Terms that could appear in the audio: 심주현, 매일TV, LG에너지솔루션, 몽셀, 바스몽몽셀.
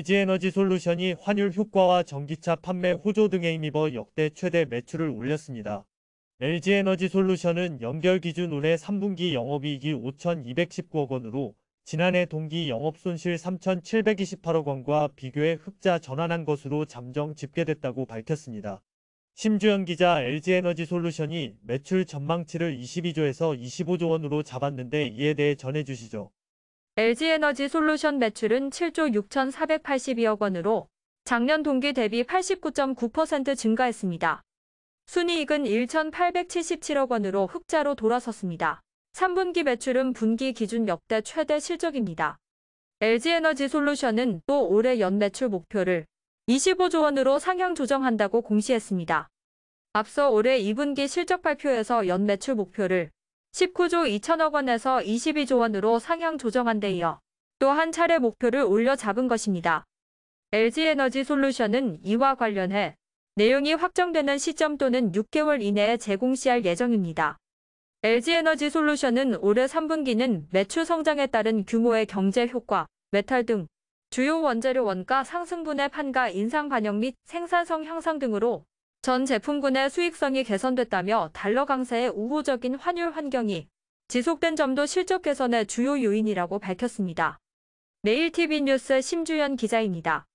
LG에너지솔루션이 환율 효과와 전기차 판매 호조 등에 힘입어 역대 최대 매출을 올렸습니다. LG에너지솔루션은 연결 기준 올해 3분기 영업이익이 5,219억 원으로 지난해 동기 영업손실 3,728억 원과 비교해 흑자 전환한 것으로 잠정 집계됐다고 밝혔습니다. 심주현 기자, LG에너지솔루션이 매출 전망치를 22조에서 25조 원으로 잡았는데 이에 대해 전해주시죠. LG에너지솔루션 매출은 7조 6,482억 원으로 작년 동기 대비 89.9% 증가했습니다. 순이익은 1,877억 원으로 흑자로 돌아섰습니다. 3분기 매출은 분기 기준 역대 최대 실적입니다. LG에너지솔루션은 또 올해 연매출 목표를 25조 원으로 상향 조정한다고 공시했습니다. 앞서 올해 2분기 실적 발표에서 연매출 목표를 19조 2천억 원에서 22조 원으로 상향 조정한 데 이어 또 한 차례 목표를 올려 잡은 것입니다. LG에너지솔루션은 이와 관련해 내용이 확정되는 시점 또는 6개월 이내에 재공시할 예정입니다. LG에너지솔루션은 올해 3분기는 매출 성장에 따른 규모의 경제 효과, 메탈 등 주요 원재료 원가 상승분의 판가 인상 반영 및 생산성 향상 등으로 전 제품군의 수익성이 개선됐다며 달러 강세의 우호적인 환율 환경이 지속된 점도 실적 개선의 주요 요인이라고 밝혔습니다. 매일TV 뉴스 심주현 기자입니다.